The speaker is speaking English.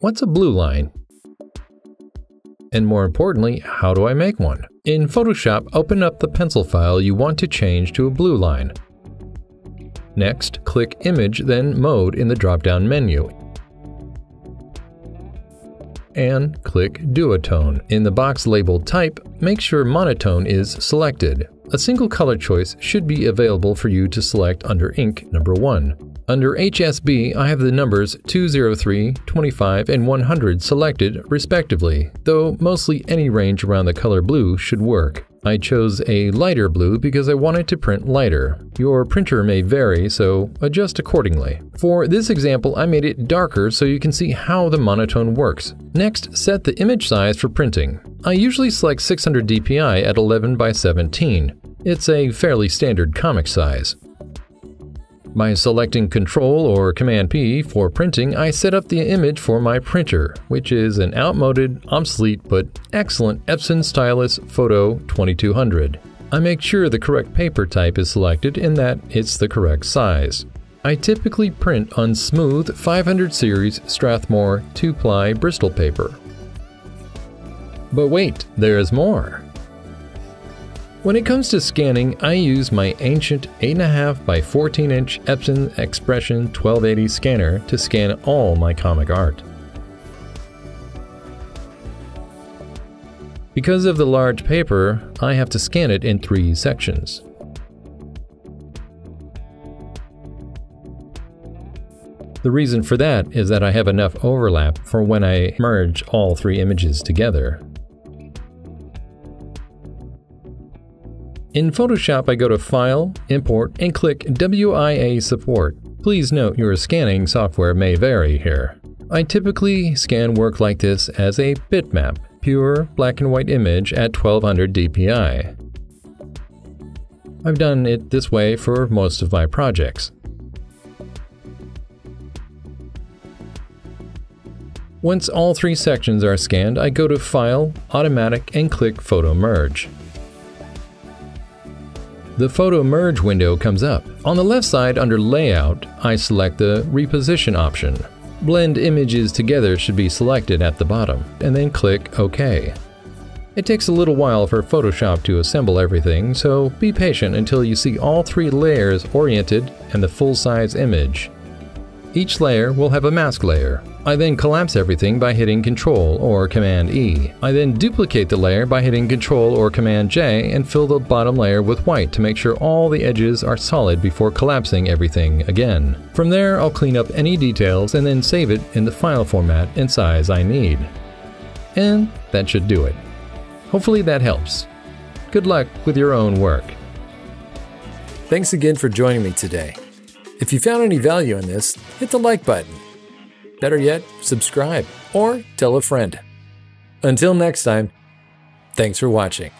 what's a blue line? And more importantly, how do I make one? In Photoshop, open up the pencil file you want to change to a blue line. Next, click Image, then Mode in the drop-down menu, and click Duotone. In the box labeled Type, make sure Monotone is selected. A single color choice should be available for you to select under Ink number 1. Under HSB, I have the numbers 203, 25, and 100 selected respectively, though mostly any range around the color blue should work. I chose a lighter blue because I wanted to print lighter. Your printer may vary, so adjust accordingly. For this example, I made it darker so you can see how the monotone works. Next, set the image size for printing. I usually select 600 dpi at 11 by 17. It's a fairly standard comic size. By selecting Ctrl or Command-P for printing, I set up the image for my printer, which is an outmoded, obsolete, but excellent Epson Stylus Photo 2200. I make sure the correct paper type is selected and that it's the correct size. I typically print on smooth 500 series Strathmore 2-ply Bristol paper. But wait, there's more! When it comes to scanning, I use my ancient 8.5 by 14 inch Epson Expression 1280 scanner to scan all my comic art. Because of the large paper, I have to scan it in 3 sections. The reason for that is that I have enough overlap for when I merge all 3 images together. In Photoshop, I go to File, Import, and click WIA Support. Please note your scanning software may vary here. I typically scan work like this as a bitmap, pure black and white image at 1200 dpi. I've done it this way for most of my projects. Once all 3 sections are scanned, I go to File, Automatic, and click Photo Merge. The Photo Merge window comes up. On the left side under Layout, I select the Reposition option. Blend images together should be selected at the bottom, and then click OK. It takes a little while for Photoshop to assemble everything, so be patient until you see all 3 layers oriented and the full-size image. Each layer will have a mask layer. I then collapse everything by hitting Ctrl or Command-E. I then duplicate the layer by hitting Ctrl or Command-J and fill the bottom layer with white to make sure all the edges are solid before collapsing everything again. From there, I'll clean up any details and then save it in the file format and size I need. And that should do it. Hopefully that helps. Good luck with your own work. Thanks again for joining me today. If you found any value in this, hit the like button. Better yet, subscribe or tell a friend. Until next time, thanks for watching.